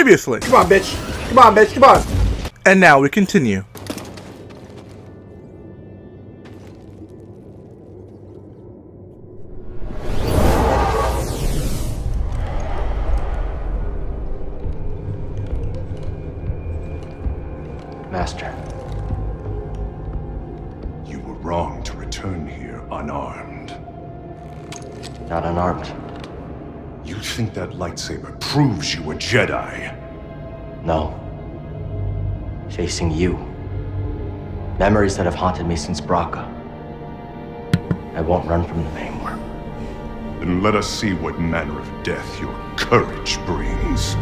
previously. Come on, bitch. Come on, bitch. Come on. And now we continue. Master. You were wrong to return here unarmed. Not unarmed. You think that lightsaber proves you a Jedi? No. Facing you. Memories that have haunted me since Bracca. I won't run from them anymore. Then let us see what manner of death your courage brings.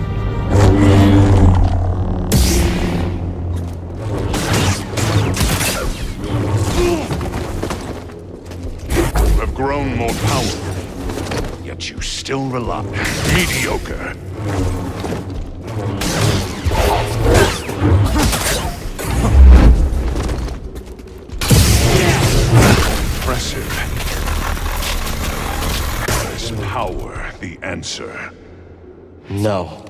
Grown more powerful, yet you still rely mediocre. Impressive. Is power the answer? No.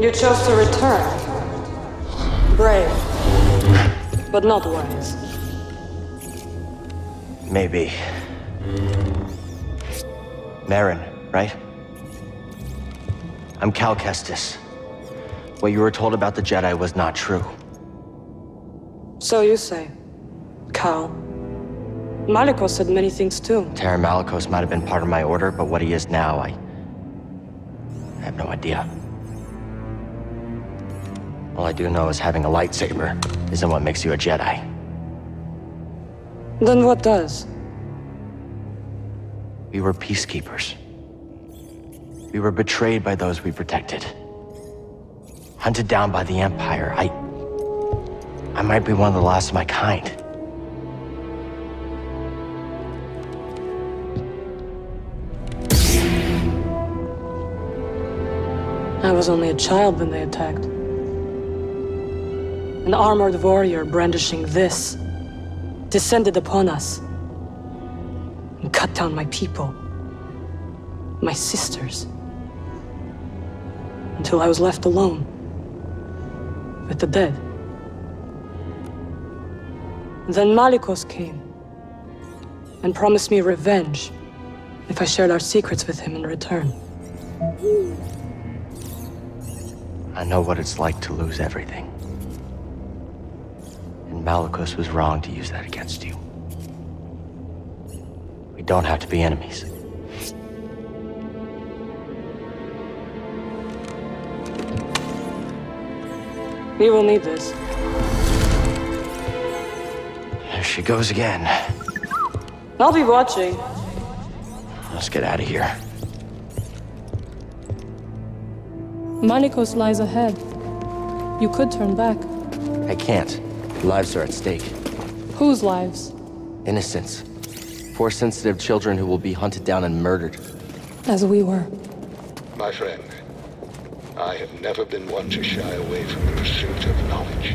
You chose to return. Brave, but not wise. Maybe. Marin, right? I'm Cal Kestis. What you were told about the Jedi was not true. So you say, Cal. Malicos said many things too. Taron Malicos might have been part of my order, but what he is now, I have no idea. All I do know is having a lightsaber isn't what makes you a Jedi. Then what does? We were peacekeepers. We were betrayed by those we protected. Hunted down by the Empire. I might be one of the last of my kind. I was only a child when they attacked. An armored warrior brandishing this descended upon us and cut down my people, my sisters, until I was left alone with the dead. Then Malicos came and promised me revenge if I shared our secrets with him in return. I know what it's like to lose everything. Malicos was wrong to use that against you. We don't have to be enemies. We will need this. There she goes again. I'll be watching. Let's get out of here. Malicos lies ahead. You could turn back. I can't. Lives are at stake. Whose lives? Innocents. Poor sensitive children who will be hunted down and murdered. As we were. My friend, I have never been one to shy away from the pursuit of knowledge.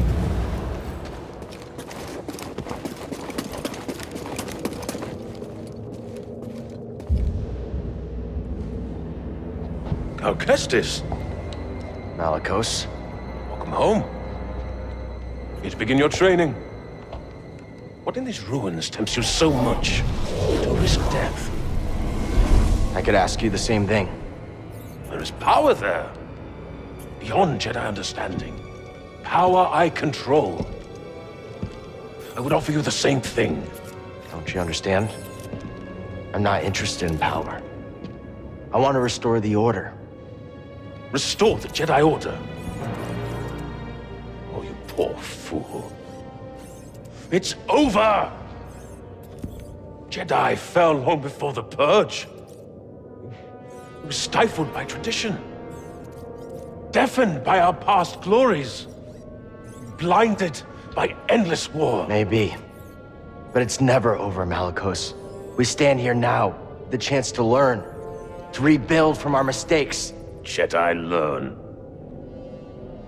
Cal Kestis! Malicos. Welcome home. You to begin your training. What in these ruins tempts you so much to risk death? I could ask you the same thing. There is power there. Beyond Jedi understanding. Power I control. I would offer you the same thing. Don't you understand? I'm not interested in power. I want to restore the Order. Restore the Jedi Order? Oh, you poor fool. It's over! Jedi fell long before the Purge. We were stifled by tradition. Deafened by our past glories. Blinded by endless war. Maybe. But it's never over, Malicos. We stand here now, the chance to learn. To rebuild from our mistakes. Jedi learn.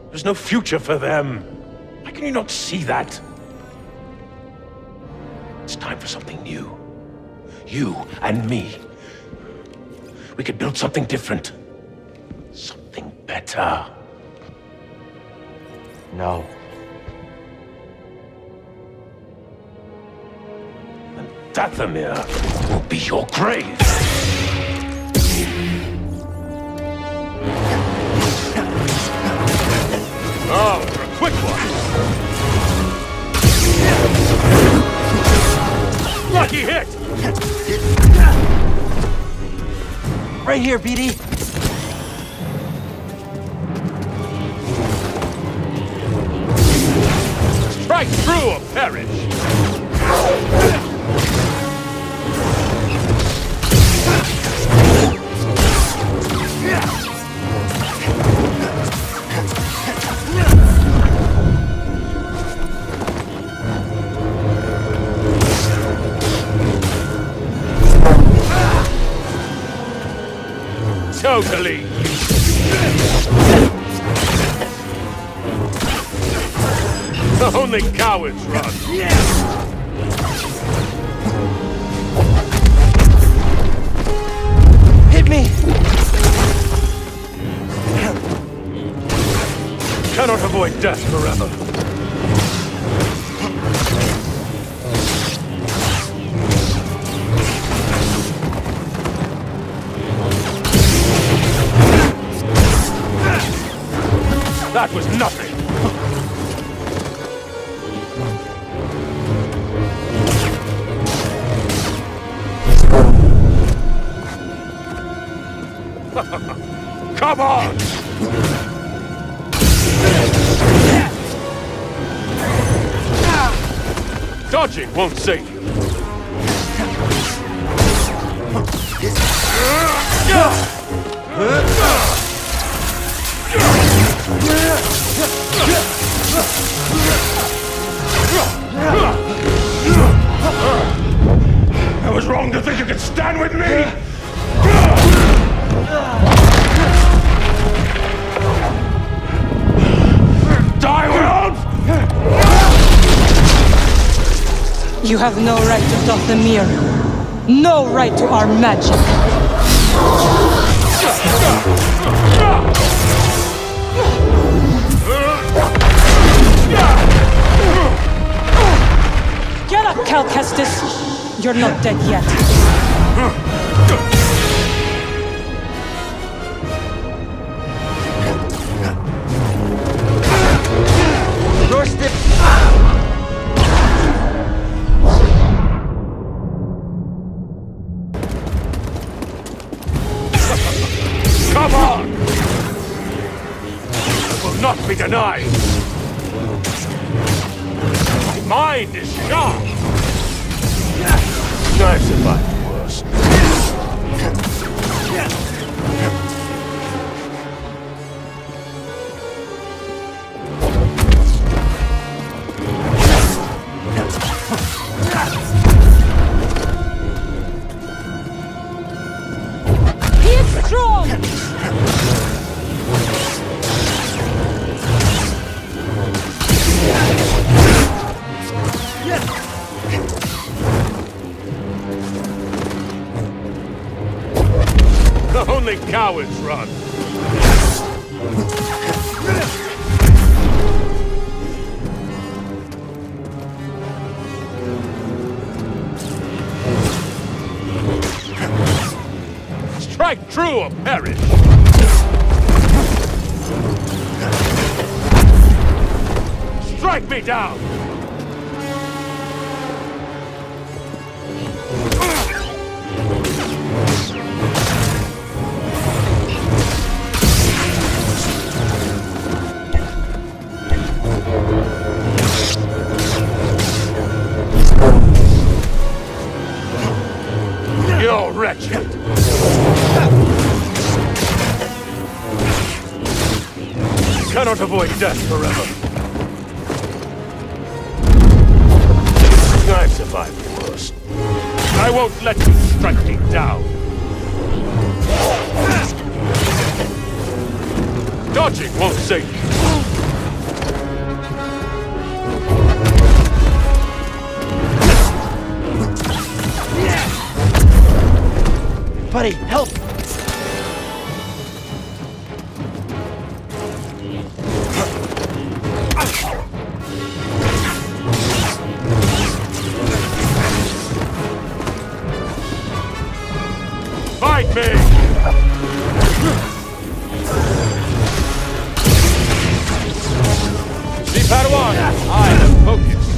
There's no future for them. Why can you not see that? It's time for something new. You and me. We could build something different. Something better. No. And Dathomir will be your grave. Oh, for a quick one! Lucky hit! Right here, BD! Strike through or perish! Totally! Only cowards run! Hit me! Cannot avoid death forever. That was nothing! Come on! Dodging won't save you. I was wrong to think you could stand with me! Die, world! You have no right to Dathomir. No right to our magic. Get up, Cal Kestis! You're not dead yet. Come on! It will not be denied! mind is sharp! I survived the worst. He is strong! Only cowards run. Strike true or perish. Strike me down. Wretched! You cannot avoid death forever. I've survived the worst. I won't let you strike me down. Dodging won't save you. Buddy, help! Fight me! See, Padawan, I am focused.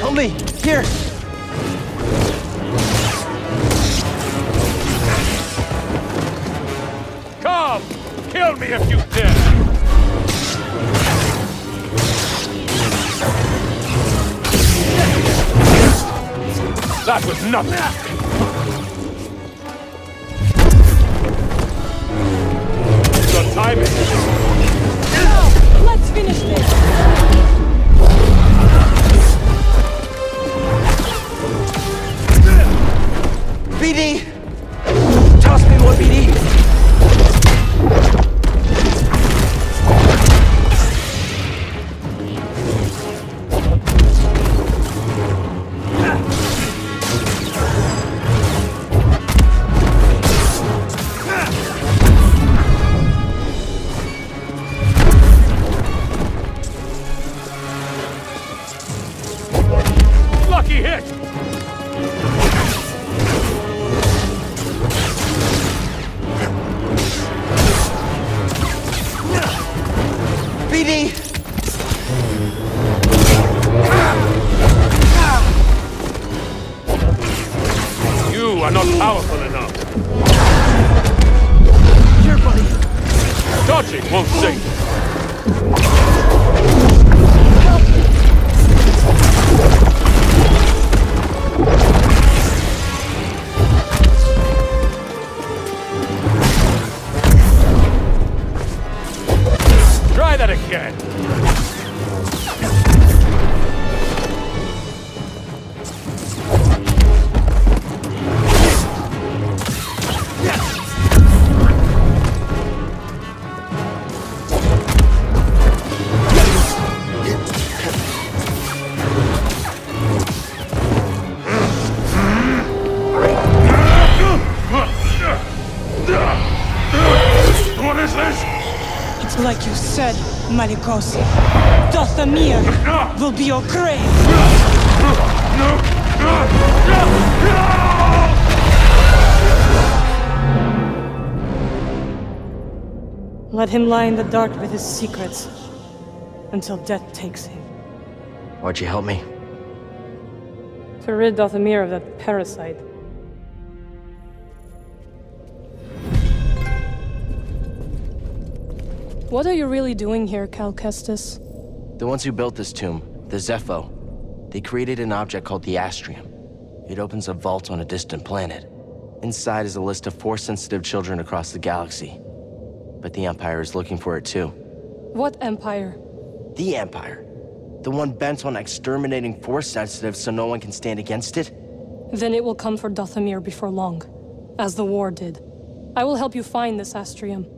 Help me, here! Kill me if you dare! That was nothing! It's on timing! Now, let's finish this! BD! Toss me one, BD! Malicos, Dathomir will be your grave! Let him lie in the dark with his secrets, until death takes him. Why'd you help me? To rid Dathomir of that parasite. What are you really doing here, Cal Kestis? The ones who built this tomb The Zeffo. They created an object called the Astrium. It opens a vault on a distant planet. Inside is a list of Force-sensitive children across the galaxy. But the Empire is looking for it too. What Empire? The Empire. The one bent on exterminating Force-sensitive so no one can stand against it? Then it will come for Dathomir before long, as the war did. I will help you find this Astrium.